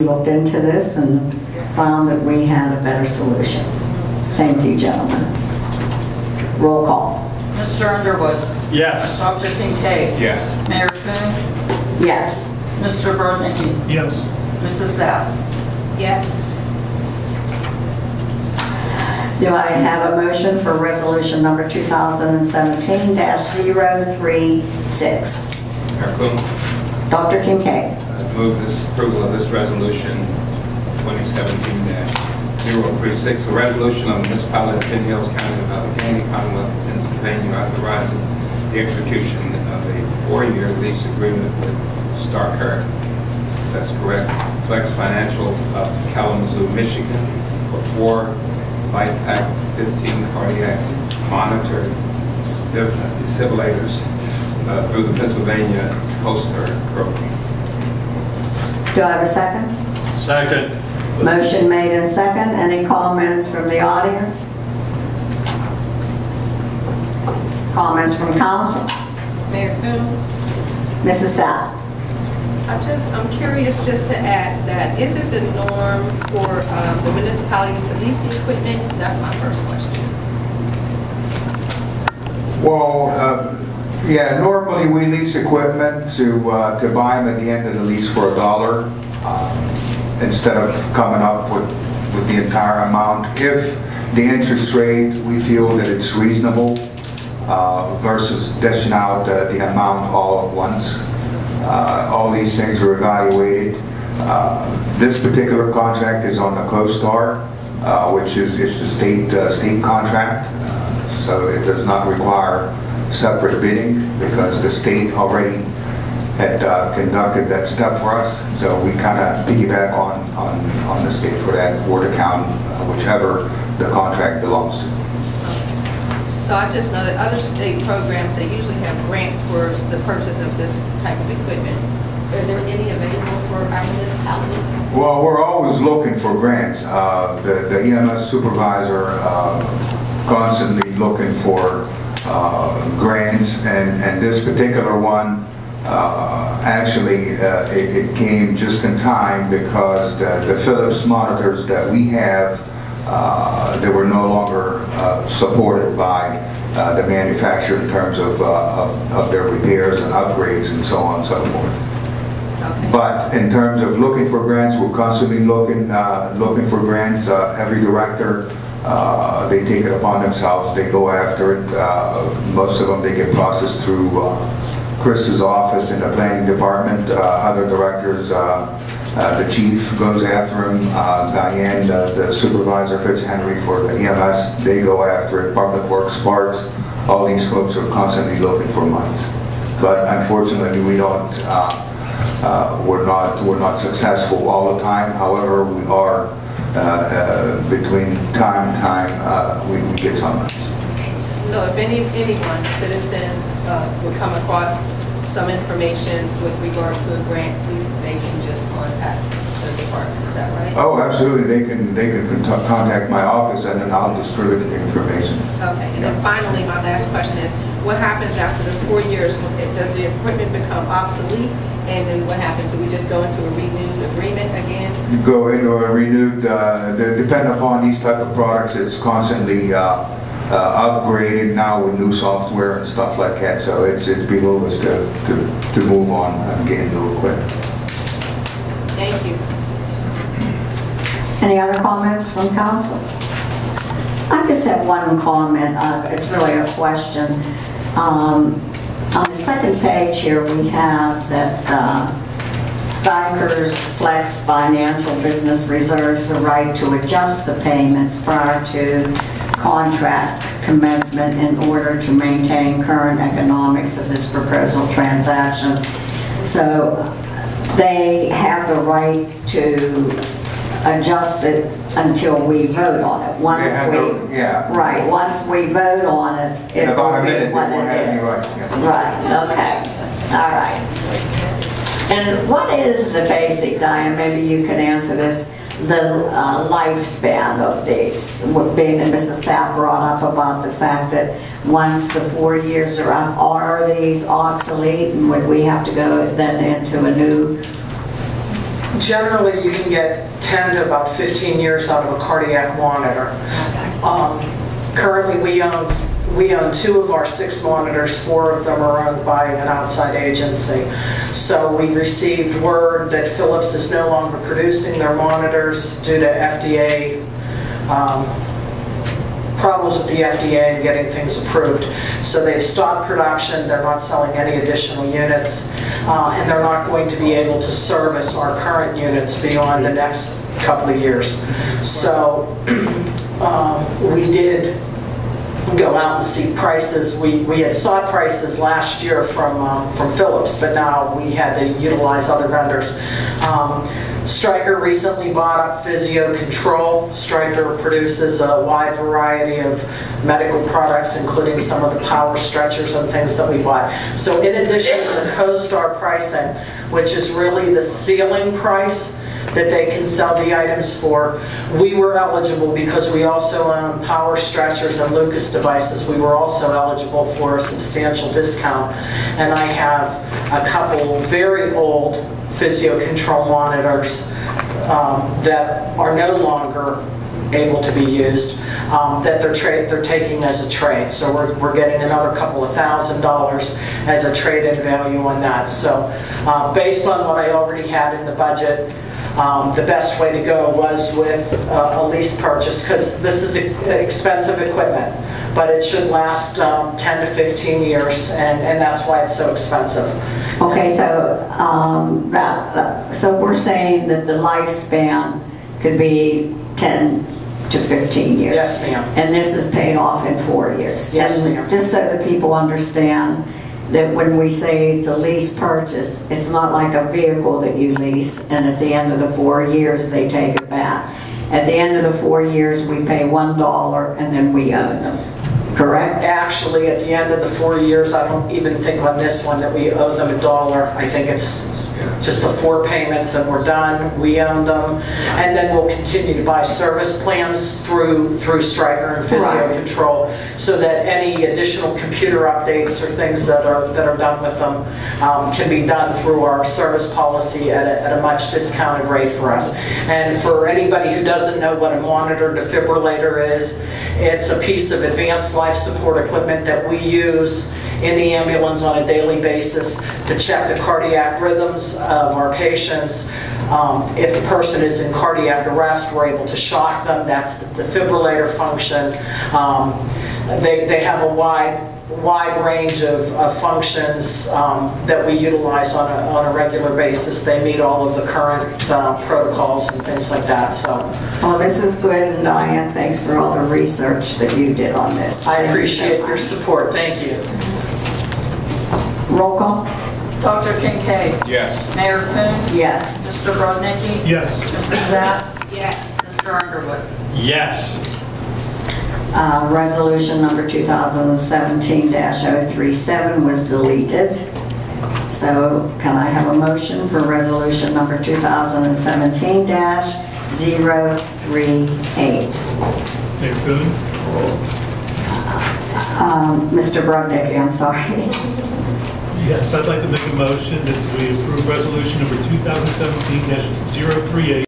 We looked into this and found that we had a better solution. Thank you, gentlemen. Roll call. Mr. Underwood? Yes. Dr. Kincaid? Yes. Mayor Coon? Yes. Mr. Burnicki? Yes. Mrs. Sapp? Yes. Do I have a motion for resolution number 2017-036? Mayor Coon. Dr. Kincaid? Move this approval of this resolution 2017-036, a resolution of the municipality of Penn Hills County of Allegheny, Commonwealth of Pennsylvania, authorizing the execution of a 4-year lease agreement with Starker, that's correct, Flex Financial of Kalamazoo, Michigan, for 4 Light 15 cardiac monitor defibrillators through the Pennsylvania Coaster program. Do I have a second? Second. Motion made and second. Any comments from the audience? Comments from council? Mayor Coon. Mrs. Sapp. I'm curious just to ask that, is it the norm for the municipality to lease the equipment? That's my first question. Well, yeah, normally we lease equipment to buy them at the end of the lease for $1 instead of coming up with the entire amount. If the interest rate, we feel that it's reasonable versus dishing out the amount all at once. All these things are evaluated. This particular contract is on the COSTAR, which is the state contract, so it does not require separate bidding because the state already had conducted that step for us, so we kind of piggyback on the state for that, or the county, whichever the contract belongs to. So I just know that other state programs, they usually have grants for the purchase of this type of equipment. Is there any available for our municipality? Well, we're always looking for grants. The EMS supervisor constantly looking for grants, and this particular one actually it came just in time because the Philips monitors that we have, they were no longer supported by the manufacturer in terms of their repairs and upgrades and so on and so forth. Okay. But in terms of looking for grants, we're constantly looking for grants. Every director, they take it upon themselves, they go after it. Most of them, they get processed through Chris's office in the planning department. Other directors, the chief goes after him, Diane, the supervisor, Fitzhenry for the EMS, they go after it, public works, parks, all these folks are constantly looking for monies. But unfortunately, we don't, we're not successful all the time. However, we are between time and time, we get some. So if anyone, citizens, would come across some information with regards to a grant, they can just contact the department, is that right? Oh, absolutely. They can contact my office and then I'll distribute the information. Okay, and then finally, my last question is, what happens after the 4 years? Does the equipment become obsolete? And then what happens? Do we just go into a renewed agreement again? You go into a renewed, depending upon these type of products, it's constantly upgraded now with new software and stuff like that. So it's behoves us to move on and get new equipment. Thank you. Any other comments from council? I just have one comment. It's really a question. On the second page here, we have that Stryker's Flex Financial Business reserves the right to adjust the payments prior to contract commencement in order to maintain current economics of this proposal transaction. So they have the right to adjust it until we vote on it. Once once we vote on it, it will be what it is. Right, okay, all right. And what is the basic, Diane, maybe you can answer this, the lifespan of these? Being that Mrs. Sapp brought up about the fact that once the 4 years are up, are these obsolete and would we have to go then into a new Generally, you can get 10 to about 15 years out of a cardiac monitor. Currently, we own 2 of our 6 monitors. 4 of them are owned by an outside agency. So we received word that Philips is no longer producing their monitors due to FDA problems with the FDA and getting things approved. So they've stopped production, they're not selling any additional units, and they're not going to be able to service our current units beyond the next couple of years. So we did go out and see prices. We had sought prices last year from Philips, but now we had to utilize other vendors. Stryker recently bought up Physio Control. Stryker produces a wide variety of medical products, including some of the power stretchers and things that we bought. So in addition to the CoStar pricing, which is really the ceiling price that they can sell the items for, we were eligible because we also own power stretchers and Lucas devices. We were also eligible for a substantial discount. And I have a couple very old Physio Control monitors that are no longer able to be used, that they're taking as a trade. So we're getting another couple of $1,000 as a trade-in value on that. So based on what I already had in the budget, the best way to go was with a lease purchase, because this is expensive equipment, but it should last 10 to 15 years, and that's why it's so expensive. Okay, so so we're saying that the lifespan could be 10 to 15 years. Yes, ma'am. And this is paid off in 4 years. Yes, ma'am. Just so that people understand that when we say it's a lease purchase, it's not like a vehicle that you lease and at the end of the 4 years they take it back. At the end of the 4 years we pay $1 and then we own them, correct? Actually, at the end of the 4 years, I don't even think on this one that we owe them $1. I think it's just the 4 payments and we're done. We own them, and then we'll continue to buy service plans through Stryker and Physio Control, so that any additional computer updates or things that are done with them can be done through our service policy at a much discounted rate for us. And for anybody who doesn't know what a monitor defibrillator is, it's a piece of advanced life support equipment that we use in the ambulance on a daily basis to check the cardiac rhythms of our patients. If the person is in cardiac arrest, we're able to shock them. That's the defibrillator function. They have a wide range of functions that we utilize on a regular basis. They meet all of the current protocols and things like that. So, well, this is good, and Diane, thanks for all the research that you did on this. I appreciate your support. Thank you. Roll call. Dr. Kincaid. Yes. Mayor Kuhn. Yes. Mr. Brodnicki. Yes. Mrs. Zapp. Yes. Mr. Underwood. Yes. Resolution number 2017-037 was deleted. So can I have a motion for resolution number 2017-038? Mr. Brodnicki, I'm sorry. Yes, I'd like to make a motion that we approve resolution number 2017-038.